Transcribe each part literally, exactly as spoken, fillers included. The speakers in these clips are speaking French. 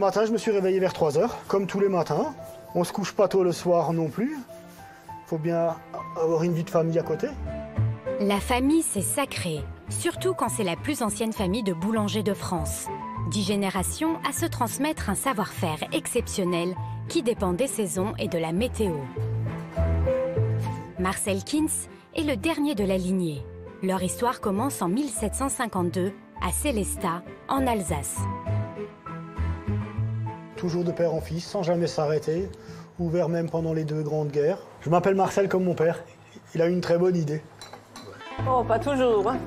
Ce matin, je me suis réveillé vers trois heures, comme tous les matins. On ne se couche pas tôt le soir non plus. Il faut bien avoir une vie de famille à côté. La famille, c'est sacré. Surtout quand c'est la plus ancienne famille de boulangers de France. Dix générations à se transmettre un savoir-faire exceptionnel qui dépend des saisons et de la météo. Marcel Kientz est le dernier de la lignée. Leur histoire commence en mille sept cent cinquante-deux à Sélestat, en Alsace. Toujours de père en fils, sans jamais s'arrêter, ouvert même pendant les deux grandes guerres. Je m'appelle Marcel comme mon père. Il a une très bonne idée. Oh, pas toujours, hein.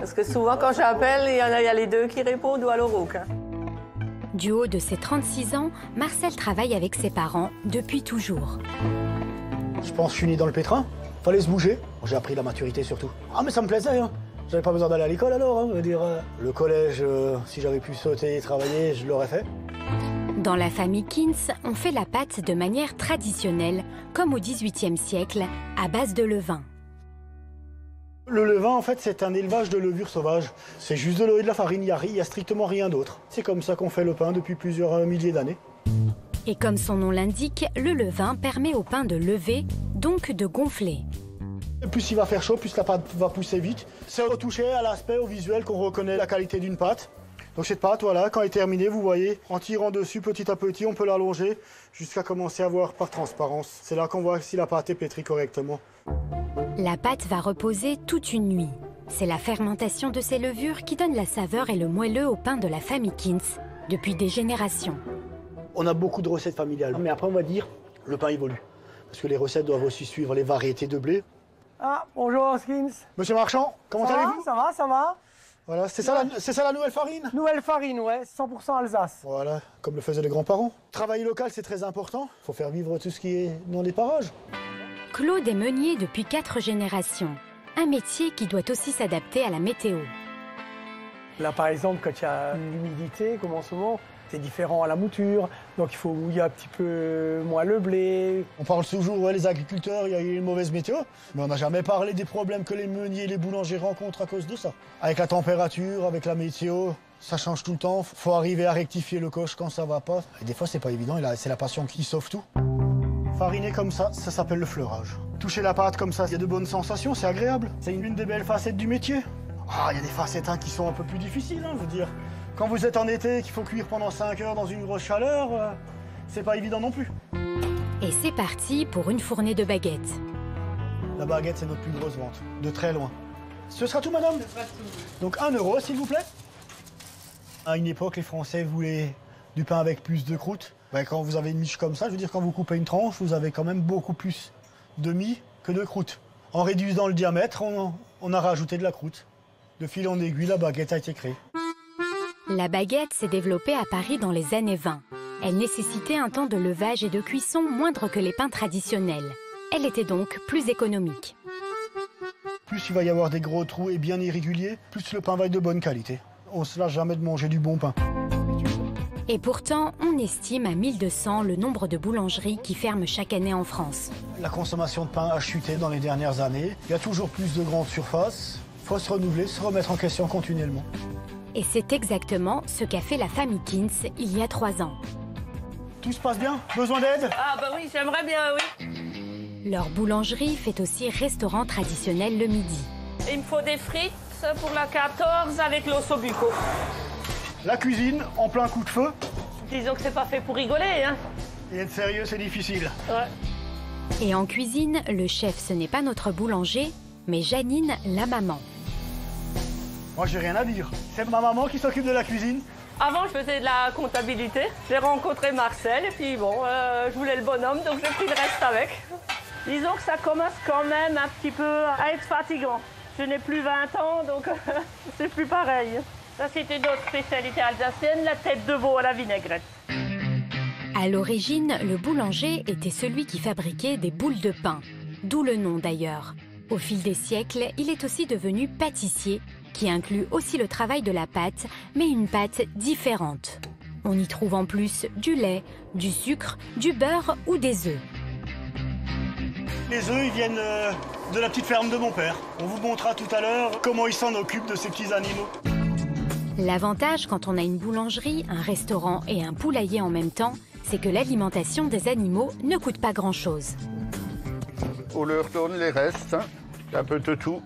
Parce que souvent, quand j'appelle, il y en a, y a les deux qui répondent ou alors aucun. Du haut de ses trente-six ans, Marcel travaille avec ses parents depuis toujours. Je pense que je suis né dans le pétrin. Fallait se bouger. J'ai appris la maturité surtout. Ah, mais ça me plaisait, hein. J'avais pas besoin d'aller à l'école alors, hein. Je veux dire, euh, le collège, euh, si j'avais pu sauter et travailler, je l'aurais fait. Dans la famille Kientz, on fait la pâte de manière traditionnelle, comme au dix-huitième siècle, à base de levain. Le levain, en fait, c'est un élevage de levure sauvage. C'est juste de l'eau et de la farine, il n'y a, a strictement rien d'autre. C'est comme ça qu'on fait le pain depuis plusieurs milliers d'années. Et comme son nom l'indique, le levain permet au pain de lever, donc de gonfler. Et plus il va faire chaud, plus la pâte va pousser vite. C'est au toucher, à l'aspect, au visuel qu'on reconnaît la qualité d'une pâte. Donc cette pâte, voilà, quand elle est terminée, vous voyez, en tirant dessus petit à petit, on peut l'allonger jusqu'à commencer à voir par transparence. C'est là qu'on voit si la pâte est pétrie correctement. La pâte va reposer toute une nuit. C'est la fermentation de ces levures qui donne la saveur et le moelleux au pain de la famille Kientz depuis des générations. On a beaucoup de recettes familiales, mais après on va dire le pain évolue. Parce que les recettes doivent aussi suivre les variétés de blé. Ah, bonjour Kientz. Monsieur Marchand, comment allez-vous? Ça va, ça va. Voilà, c'est ça, ça la nouvelle farine? Nouvelle farine, ouais, cent pour cent Alsace. Voilà, comme le faisaient les grands-parents. Travail local, c'est très important. Il faut faire vivre tout ce qui est dans les parages. Claude est meunier depuis quatre générations. Un métier qui doit aussi s'adapter à la météo. Là, par exemple, quand il y a l'humidité, comme en ce moment, c'est différent à la mouture. Donc il faut bouillir un petit peu moins le blé. On parle toujours, ouais, les agriculteurs, il y a eu une mauvaise météo. Mais on n'a jamais parlé des problèmes que les meuniers et les boulangers rencontrent à cause de ça. Avec la température, avec la météo, ça change tout le temps. Il faut arriver à rectifier le coche quand ça ne va pas. Et des fois, c'est pas évident. C'est la passion qui sauve tout. Fariner comme ça, ça s'appelle le fleurage. Toucher la pâte comme ça, il y a de bonnes sensations, c'est agréable. C'est une des belles facettes du métier. Ah, il y a des facettes hein, qui sont un peu plus difficiles, hein, je veux dire. Quand vous êtes en été, qu'il faut cuire pendant cinq heures dans une grosse chaleur, euh, c'est pas évident non plus. Et c'est parti pour une fournée de baguettes. La baguette, c'est notre plus grosse vente, de très loin. Ce sera tout, madame? Ce sera tout. Donc un euro, s'il vous plaît. À une époque, les Français voulaient du pain avec plus de croûte. Ben, quand vous avez une miche comme ça, je veux dire, quand vous coupez une tranche, vous avez quand même beaucoup plus de mie que de croûte. En réduisant le diamètre, on, on a rajouté de la croûte. De fil en aiguille, la baguette a été créée. La baguette s'est développée à Paris dans les années vingt. Elle nécessitait un temps de levage et de cuisson moindre que les pains traditionnels. Elle était donc plus économique. Plus il va y avoir des gros trous et bien irréguliers, plus le pain va être de bonne qualité. On ne se lâche jamais de manger du bon pain. Et pourtant, on estime à mille deux cents le nombre de boulangeries qui ferment chaque année en France. La consommation de pain a chuté dans les dernières années. Il y a toujours plus de grandes surfaces. Il faut se renouveler, se remettre en question continuellement. Et c'est exactement ce qu'a fait la famille Kientz il y a trois ans. Tout se passe bien? Besoin d'aide? Ah bah oui, j'aimerais bien, oui. Leur boulangerie fait aussi restaurant traditionnel le midi. Il me faut des frites pour la quatorze avec l'os au bucco. La cuisine, en plein coup de feu. Disons que c'est pas fait pour rigoler, hein. Et être sérieux, c'est difficile. Ouais. Et en cuisine, le chef, ce n'est pas notre boulanger, mais Janine, la maman. Moi, j'ai rien à dire. C'est ma maman qui s'occupe de la cuisine. Avant, je faisais de la comptabilité. J'ai rencontré Marcel, et puis bon, euh, je voulais le bonhomme, donc j'ai pris le reste avec. Disons que ça commence quand même un petit peu à être fatigant. Je n'ai plus vingt ans, donc c'est plus pareil. Ça, c'était notre spécialité alsacienne, la tête de veau à la vinaigrette. À l'origine, le boulanger était celui qui fabriquait des boules de pain, d'où le nom d'ailleurs. Au fil des siècles, il est aussi devenu pâtissier, qui inclut aussi le travail de la pâte, mais une pâte différente. On y trouve en plus du lait, du sucre, du beurre ou des œufs. Les œufs, ils viennent de la petite ferme de mon père. On vous montrera tout à l'heure comment ils s'en occupent de ces petits animaux. L'avantage quand on a une boulangerie, un restaurant et un poulailler en même temps, c'est que l'alimentation des animaux ne coûte pas grand-chose. On leur donne les restes, hein, un peu de tout.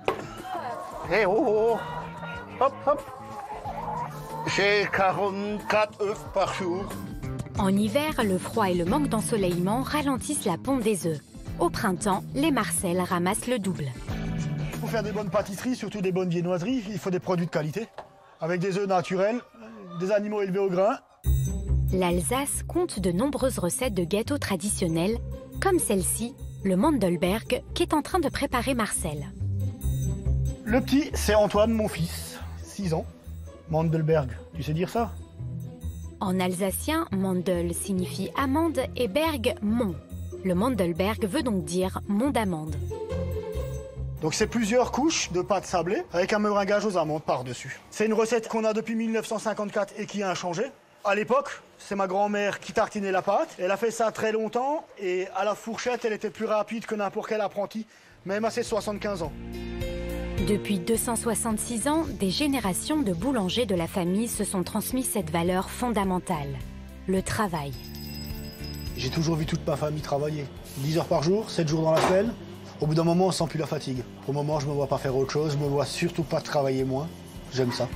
Et oh, oh, hop, hop. J'ai quarante-quatre œufs par jour. En hiver, le froid et le manque d'ensoleillement ralentissent la ponte des œufs. Au printemps, les Marcel ramassent le double. Pour faire des bonnes pâtisseries, surtout des bonnes viennoiseries, il faut des produits de qualité, avec des œufs naturels, des animaux élevés au grain. L'Alsace compte de nombreuses recettes de gâteaux traditionnels, comme celle-ci, le Mandelberg, qu'est en train de préparer Marcel. Le petit, c'est Antoine, mon fils, six ans. Mandelberg, tu sais dire ça? En alsacien, Mandel signifie amande et Berg, mont. Le Mandelberg veut donc dire mont d'amande. Donc c'est plusieurs couches de pâte sablée avec un meringuage aux amandes par-dessus. C'est une recette qu'on a depuis mille neuf cent cinquante-quatre et qui a changé. À l'époque, c'est ma grand-mère qui tartinait la pâte. Elle a fait ça très longtemps et à la fourchette, elle était plus rapide que n'importe quel apprenti, même à ses soixante-quinze ans. Depuis deux cent soixante-six ans, des générations de boulangers de la famille se sont transmis cette valeur fondamentale, le travail. J'ai toujours vu toute ma famille travailler, dix heures par jour, sept jours dans la semaine. Au bout d'un moment, on ne sent plus la fatigue. Au moment, je ne me vois pas faire autre chose, je ne me vois surtout pas travailler moins. J'aime ça.